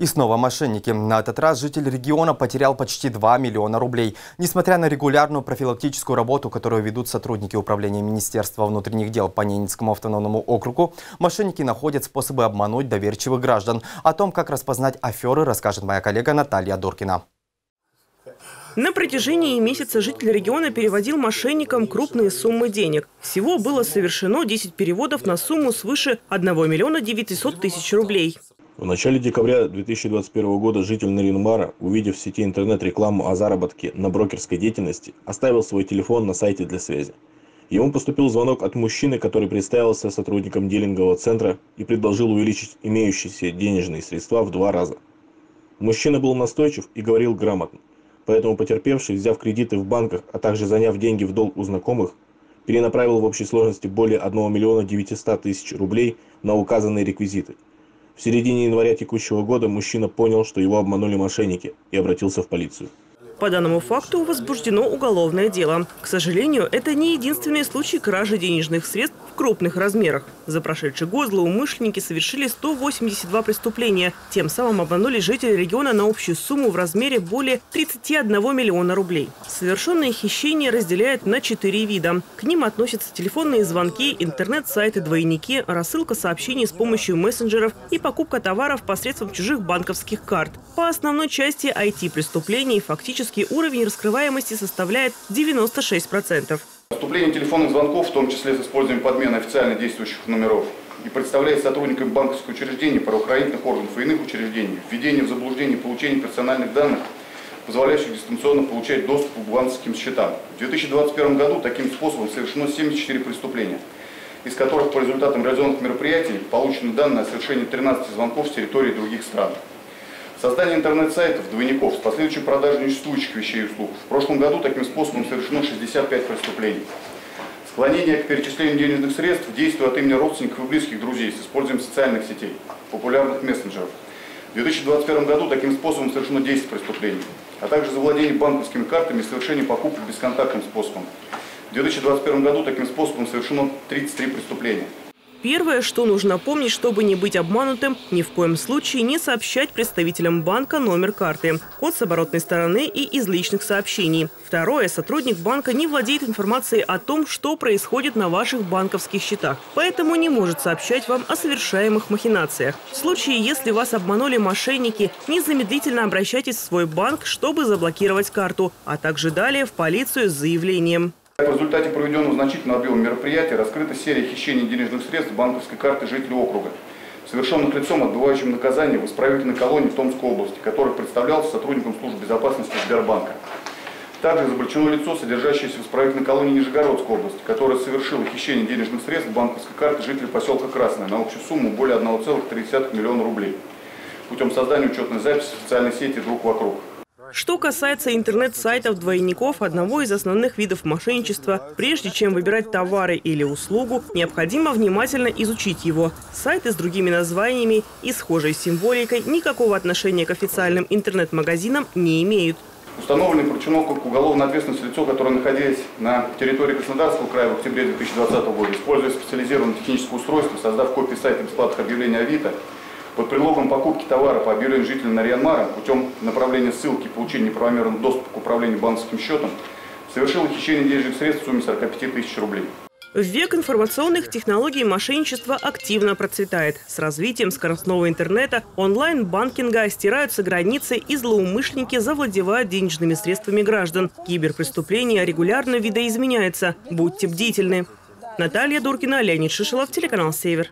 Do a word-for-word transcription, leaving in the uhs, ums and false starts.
И снова мошенники. На этот раз житель региона потерял почти два миллиона рублей. Несмотря на регулярную профилактическую работу, которую ведут сотрудники Управления Министерства внутренних дел по Ненецкому автономному округу, мошенники находят способы обмануть доверчивых граждан. О том, как распознать аферы, расскажет моя коллега Наталья Дуркина. На протяжении месяца житель региона переводил мошенникам крупные суммы денег. Всего было совершено десять переводов на сумму свыше одного миллиона девятисот тысяч рублей. В начале декабря две тысячи двадцать первого года житель Нарьян-Мара, увидев в сети интернет рекламу о заработке на брокерской деятельности, оставил свой телефон на сайте для связи. Ему поступил звонок от мужчины, который представился сотрудником дилингового центра и предложил увеличить имеющиеся денежные средства в два раза. Мужчина был настойчив и говорил грамотно, поэтому потерпевший, взяв кредиты в банках, а также заняв деньги в долг у знакомых, перенаправил в общей сложности более одного миллиона девятисот тысяч рублей на указанные реквизиты. В середине января текущего года мужчина понял, что его обманули мошенники, и обратился в полицию. По данному факту возбуждено уголовное дело. К сожалению, это не единственный случай кражи денежных средств в крупных размерах. За прошедший год злоумышленники совершили сто восемьдесят два преступления. Тем самым обманули жителей региона на общую сумму в размере более тридцати одного миллиона рублей. Совершенные хищения разделяют на четыре вида. К ним относятся телефонные звонки, интернет-сайты, двойники, рассылка сообщений с помощью мессенджеров и покупка товаров посредством чужих банковских карт. По основной части ай ти-преступлений фактически уровень раскрываемости составляет девяносто шесть процентов. Поступление телефонных звонков, в том числе с использованием подмены официально действующих номеров, и представляет сотрудникам банковских учреждений, правоохранительных органов и иных учреждений введение в заблуждение и получение персональных данных, позволяющих дистанционно получать доступ к банковским счетам. В две тысячи двадцать первом году таким способом совершено семьдесят четыре преступления, из которых по результатам реализованных мероприятий получены данные о совершении тринадцати звонков с территории других стран. Создание интернет-сайтов, двойников с последующей продажей несуществующих вещей и услуг. В прошлом году таким способом совершено шестьдесят пять преступлений. Склонение к перечислению денежных средств действует от имени родственников и близких друзей с использованием социальных сетей, популярных мессенджеров. В две тысячи двадцать первом году таким способом совершено десять преступлений, а также завладение банковскими картами и совершение покупок бесконтактным способом. В две тысячи двадцать первом году таким способом совершено тридцать три преступления. Первое, что нужно помнить, чтобы не быть обманутым, ни в коем случае не сообщать представителям банка номер карты, код с оборотной стороны и из личных сообщений. Второе, сотрудник банка не владеет информацией о том, что происходит на ваших банковских счетах, поэтому не может сообщать вам о совершаемых махинациях. В случае, если вас обманули мошенники, незамедлительно обращайтесь в свой банк, чтобы заблокировать карту, а также далее в полицию с заявлением. В результате проведенного значительного объема мероприятий раскрыта серия хищений денежных средств банковской карты жителей округа, совершенных лицом, отбывающим наказание в исправительной колонии Томской области, который представлялся сотрудником службы безопасности Сбербанка. Также изобличено лицо, содержащееся в исправительной колонии Нижегородской области, которое совершило хищение денежных средств банковской карты жителей поселка Красная на общую сумму более одного целого трёх десятых миллиона рублей путем создания учетной записи в социальной сети «Друг вокруг». Что касается интернет-сайтов двойников, одного из основных видов мошенничества, прежде чем выбирать товары или услугу, необходимо внимательно изучить его. Сайты с другими названиями и схожей символикой никакого отношения к официальным интернет-магазинам не имеют. Установлено и привлечено к уголовной ответственности лицо, которое находилось на территории Краснодарского края в октябре две тысячи двадцатого года, используя специализированное техническое устройство, создав копии сайта бесплатных объявлений Авито, под предлогом покупки товара по объявлению жителей Нарьян-Мара путем направления ссылки и получения неправомерного доступа к управлению банковским счетом совершила хищение денежных средств в сумме сорока пяти тысяч рублей. В век информационных технологий мошенничество активно процветает. С развитием скоростного интернета, онлайн-банкинга стираются границы, и злоумышленники завладевают денежными средствами граждан. Киберпреступления регулярно видоизменяются. Будьте бдительны. Наталья Дуркина, Леонид Шишилов, телеканал Север.